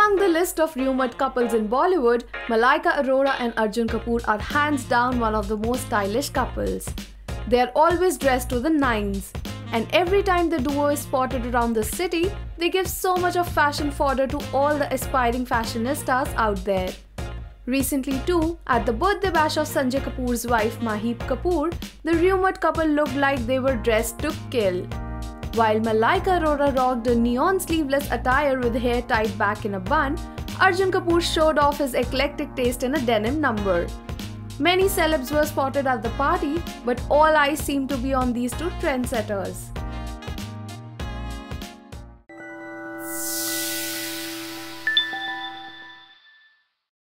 Among the list of rumored couples in Bollywood, Malaika Arora and Arjun Kapoor are hands down one of the most stylish couples. They are always dressed to the nines, and every time the duo is spotted around the city, they give so much of fashion fodder to all the aspiring fashionistas out there. Recently too, at the birthday bash of Sanjay Kapoor's wife Maheep Kapoor, the rumored couple looked like they were dressed to kill. While Malaika Arora rocked a neon sleeveless attire with hair tied back in a bun, Arjun Kapoor showed off his eclectic taste in a denim number. Many celebs were spotted at the party, but all eyes seemed to be on these two trendsetters.